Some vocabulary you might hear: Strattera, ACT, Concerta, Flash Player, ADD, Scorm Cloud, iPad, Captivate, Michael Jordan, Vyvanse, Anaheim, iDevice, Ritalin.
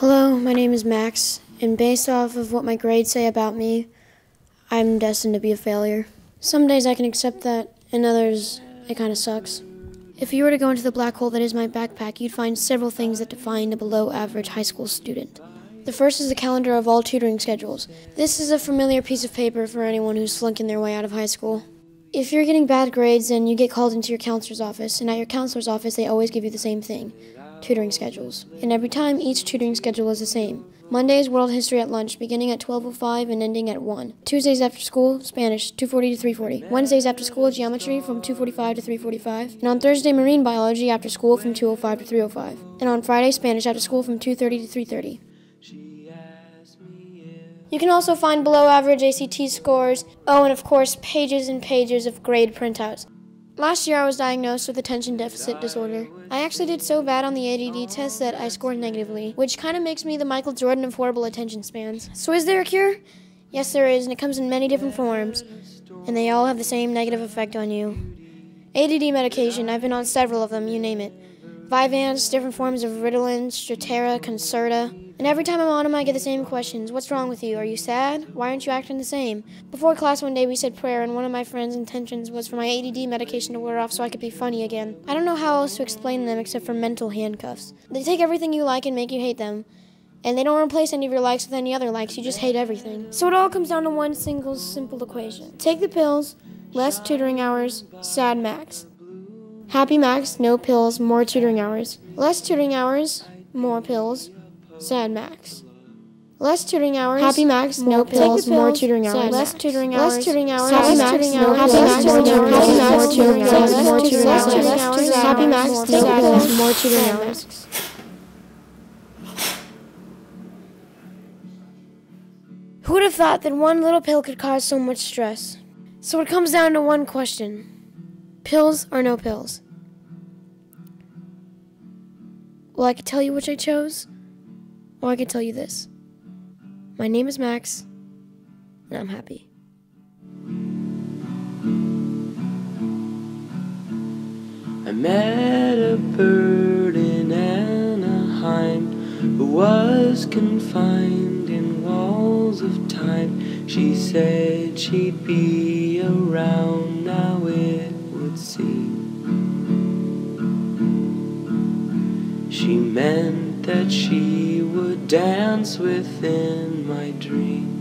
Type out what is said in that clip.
Hello, my name is Max, and based off of what my grades say about me, I'm destined to be a failure. Some days I can accept that, and others, it kind of sucks. If you were to go into the black hole that is my backpack, you'd find several things that define a below-average high school student. The first is the calendar of all tutoring schedules. This is a familiar piece of paper for anyone who's flunking their way out of high school. If you're getting bad grades, then you get called into your counselor's office, and at your counselor's office, they always give you the same thing. Tutoring schedules. And every time, each tutoring schedule is the same. Mondays, World History at lunch, beginning at 12:05 and ending at 1. Tuesdays after school, Spanish, 2:40 to 3:40. Wednesdays after school, Geometry, from 2:45 to 3:45. And on Thursday, Marine Biology after school, from 2:05 to 3:05. And on Friday, Spanish after school, from 2:30 to 3:30. You can also find below-average ACT scores, and of course, pages and pages of grade printouts. Last year, I was diagnosed with attention deficit disorder. I actually did so bad on the ADD test that I scored negatively, which kind of makes me the Michael Jordan of horrible attention spans. So is there a cure? Yes, there is, and it comes in many different forms, and they all have the same negative effect on you. ADD medication, I've been on several of them, you name it. Vyvanse, different forms of Ritalin, Strattera, Concerta. And every time I'm on them, I get the same questions. What's wrong with you? Are you sad? Why aren't you acting the same? Before class one day, we said prayer, and one of my friend's intentions was for my ADD medication to wear off so I could be funny again. I don't know how else to explain them except for mental handcuffs. They take everything you like and make you hate them. And they don't replace any of your likes with any other likes. You just hate everything. So it all comes down to one single simple equation. Take the pills, less tutoring hours, sad Max. Happy Max, no pills, more tutoring hours. Less tutoring hours, more pills, sad Max. Less tutoring hours, happy Max, no pills, more tutoring hours. Less tutoring hours, happy Max, no pills, more tutoring hours. More tutoring hours, happy Max, no pills, more tutoring hours. Who would have thought that one little pill could cause so much stress? So it comes down to one question. Pills or no pills? Well, I could tell you which I chose, or I could tell you this. My name is Max, and I'm happy. I met a bird in Anaheim who was confined in walls of time. She said she'd be around now it would seem. She meant that she would dance within my dream.